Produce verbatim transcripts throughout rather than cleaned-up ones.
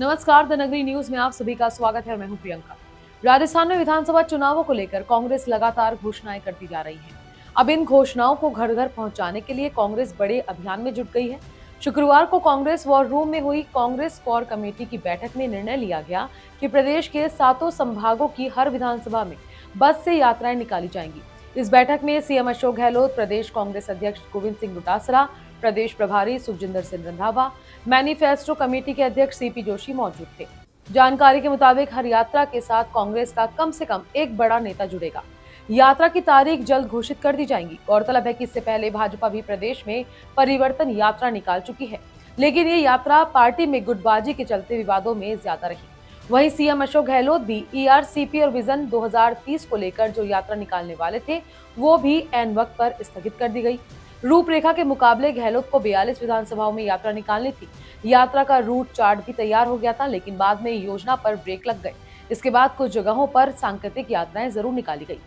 नमस्कार, द नगरी न्यूज़ में आप सभी का स्वागत है। मैं हूं प्रियंका। राजस्थान में विधानसभा चुनावों को लेकर कांग्रेस लगातार घोषणाएं करती जा रही है। अब इन घोषणाओं को घर घर पहुंचाने के लिए कांग्रेस बड़े अभियान में जुट गई है। शुक्रवार को कांग्रेस वॉर रूम में हुई कांग्रेस कोर कमेटी की बैठक में निर्णय लिया गया कि प्रदेश के सातों संभागों की हर विधानसभा में बस से यात्राएं निकाली जाएंगी। इस बैठक में सीएम अशोक गहलोत, प्रदेश कांग्रेस अध्यक्ष गोविंद सिंह डोटासरा, प्रदेश प्रभारी सुखजिंदर सिंह रंधावा, मैनिफेस्टो कमेटी के अध्यक्ष सीपी जोशी मौजूद थे। जानकारी के मुताबिक हर यात्रा के साथ कांग्रेस का कम से कम एक बड़ा नेता जुड़ेगा। यात्रा की तारीख जल्द घोषित कर दी जाएगी। गौरतलब है कि इससे पहले भाजपा भी प्रदेश में परिवर्तन यात्रा निकाल चुकी है, लेकिन ये यात्रा पार्टी में गुटबाजी के चलते विवादों में ज्यादा रही। वहीं सीएम अशोक गहलोत भी ईआरसीपी और विजन दो हज़ार तीस को लेकर जो यात्रा निकालने वाले थे वो भी ऐन वक्त पर स्थगित कर दी गई। रूपरेखा के मुकाबले गहलोत को बयालीस विधानसभाओं में यात्रा निकालनी थी। यात्रा का रूट चार्ट भी तैयार हो गया था, लेकिन बाद में योजना पर ब्रेक लग गए। इसके बाद कुछ जगहों पर सांकेतिक यात्राएं जरूर निकाली गई।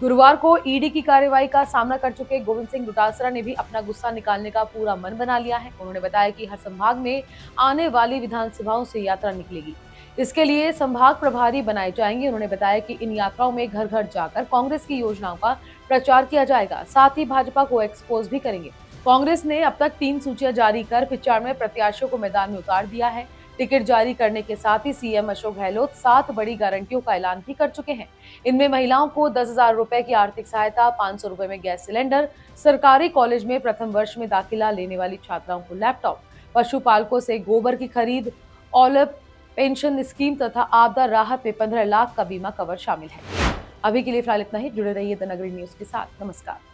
गुरुवार को ईडी की कार्रवाई का सामना कर चुके गोविंद सिंह डोटासरा ने भी अपना गुस्सा निकालने का पूरा मन बना लिया है। उन्होंने बताया कि हर संभाग में आने वाली विधानसभाओं से यात्रा निकलेगी। इसके लिए संभाग प्रभारी बनाए जाएंगे। उन्होंने बताया कि इन यात्राओं में घर घर जाकर कांग्रेस की योजनाओं का प्रचार किया जाएगा, साथ ही भाजपा को एक्सपोज भी करेंगे। कांग्रेस ने अब तक तीन सूचियां जारी कर पिचानवे प्रत्याशियों को मैदान में उतार दिया है। टिकट जारी करने के साथ ही सीएम अशोक गहलोत सात बड़ी गारंटियों का ऐलान भी कर चुके हैं। इनमें महिलाओं को दस हजार रुपए की आर्थिक सहायता, पाँच सौ रुपए में गैस सिलेंडर, सरकारी कॉलेज में प्रथम वर्ष में दाखिला लेने वाली छात्राओं को लैपटॉप, पशुपालकों से गोबर की खरीद, ऑलिव पेंशन स्कीम तथा आपदा राहत में पंद्रह लाख का बीमा कवर शामिल है। अभी के लिए फिलहाल इतना ही। जुड़े रहिए द नगरी न्यूज़ के साथ। नमस्कार।